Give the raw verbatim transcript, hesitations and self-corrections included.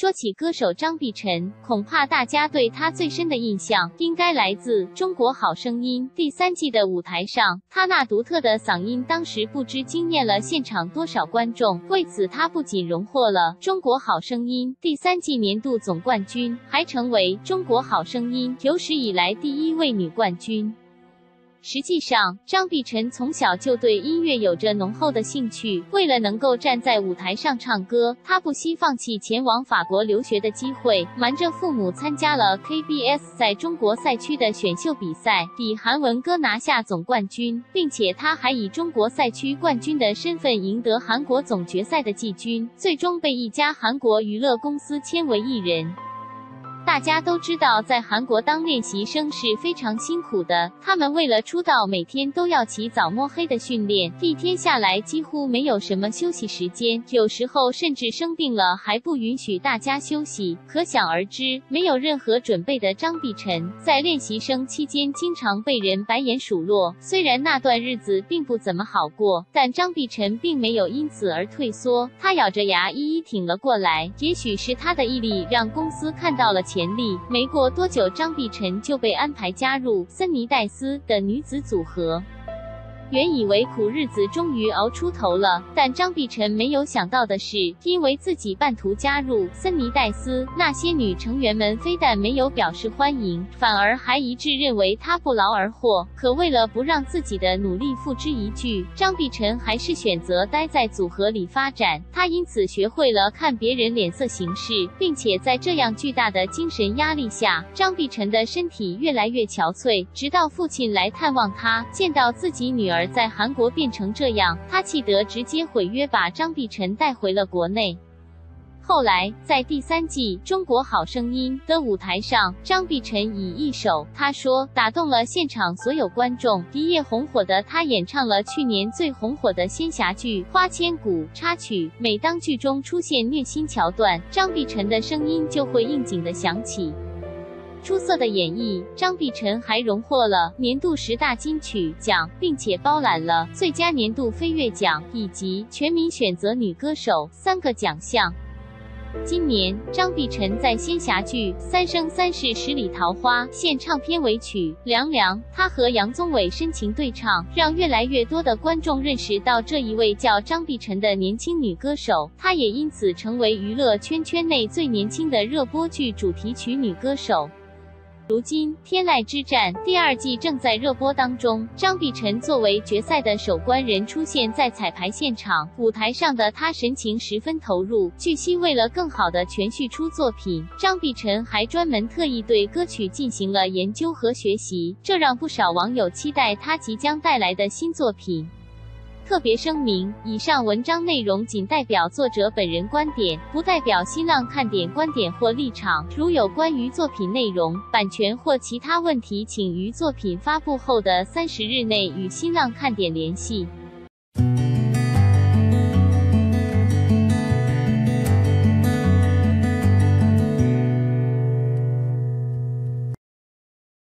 说起歌手张碧晨，恐怕大家对他最深的印象应该来自《中国好声音》第三季的舞台上，他那独特的嗓音当时不知惊艳了现场多少观众。为此，他不仅荣获了《中国好声音》第三季年度总冠军，还成为《中国好声音》有史以来第一位女冠军。实际上，张碧晨从小就对音乐有着浓厚的兴趣。为了能够站在舞台上唱歌，他不惜放弃前往法国留学的机会，瞒着父母参加了 K B S 在中国赛区的选秀比赛，以韩文歌拿下总冠军，并且他还以中国赛区冠军的身份赢得韩国总决赛的季军，最终被一家韩国娱乐公司签为艺人。大家都知道，在韩国当练习生是非常辛苦的，他们为了出道每天都要起早摸黑的训练，一天下来几乎没有什么休息时间，有时候甚至生病了还不允许大家休息。可想而知，没有任何准备的张碧晨在练习生期间经常被人白眼数落，虽然那段日子并不怎么好过，但张碧晨并没有因此而退缩，他咬着牙一一挺了过来。也许是他的毅力让公司看到了潜力，没过多久，张碧晨就被安排加入森妮戴斯的女子组合。原以为苦日子终于熬出头了，但张碧晨没有想到的是，因为自己半途加入森妮戴斯，那些女成员们非但没有表示欢迎，反而还一致认为她不劳而获。可为了不让自己的努力付之一炬，张碧晨还是选择待在组合里发展。她因此学会了看别人脸色行事，并且在这样巨大的精神压力下，张碧晨的身体越来越憔悴。直到父亲来探望她，见到自己女儿而在韩国变成这样，他气得直接毁约，把张碧晨带回了国内。后来，在第三季《中国好声音》的舞台上，张碧晨以一首《他说》打动了现场所有观众，一夜红火的他演唱了去年最红火的仙侠剧《花千骨》插曲。每当剧中出现虐心桥段，张碧晨的声音就会应景的响起。出色的演绎，张碧晨还荣获了年度十大金曲奖，并且包揽了最佳年度飞跃奖以及全民选择女歌手三个奖项。今年，张碧晨在仙侠剧《三生三世十里桃花》献唱片尾曲《凉凉》，他和杨宗纬深情对唱，让越来越多的观众认识到这一位叫张碧晨的年轻女歌手，她也因此成为娱乐圈圈内最年轻的热播剧主题曲女歌手。如今，《天籁之战》第二季正在热播当中，张碧晨作为决赛的守关人出现在彩排现场，舞台上的他神情十分投入。据悉，为了更好地诠释出作品，张碧晨还专门特意对歌曲进行了研究和学习，这让不少网友期待他即将带来的新作品。特别声明：以上文章内容仅代表作者本人观点，不代表新浪看点观点或立场。如有关于作品内容、版权或其他问题，请于作品发布后的三十日内与新浪看点联系。